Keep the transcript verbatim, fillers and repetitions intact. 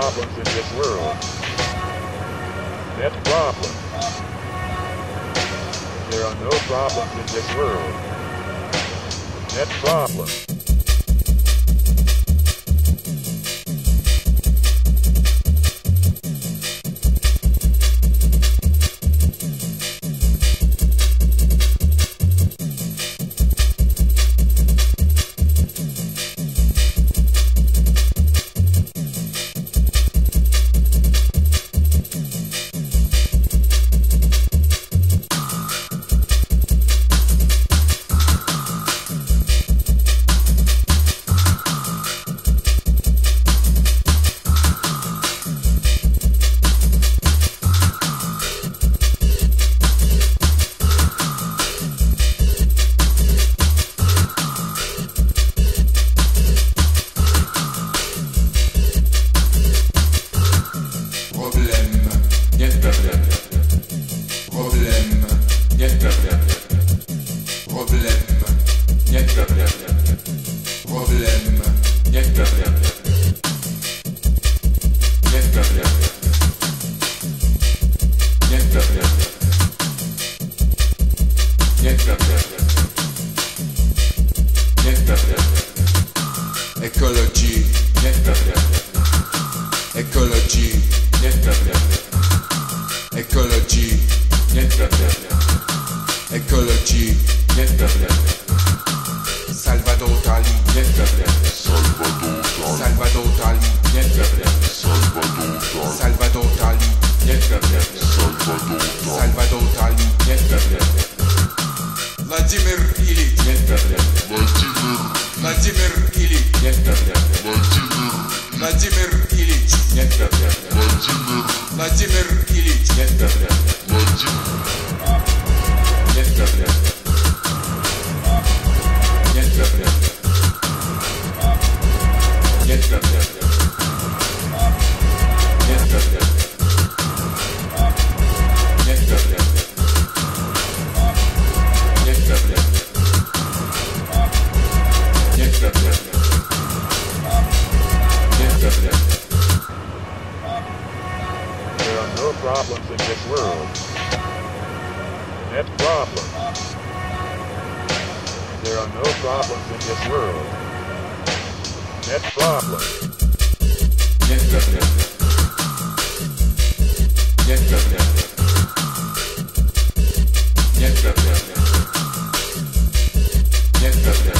problems in this world. Net problems. There are no problems in this world. Net problems. Nadimir Ilitch. Nadimir Ilitch. Nadimir Ilitch. Nadimir Ilitch. Problems in this world. Net problems. There are no problems in this world. Net problems. Net problems. Net problems. Net problems. Net problems.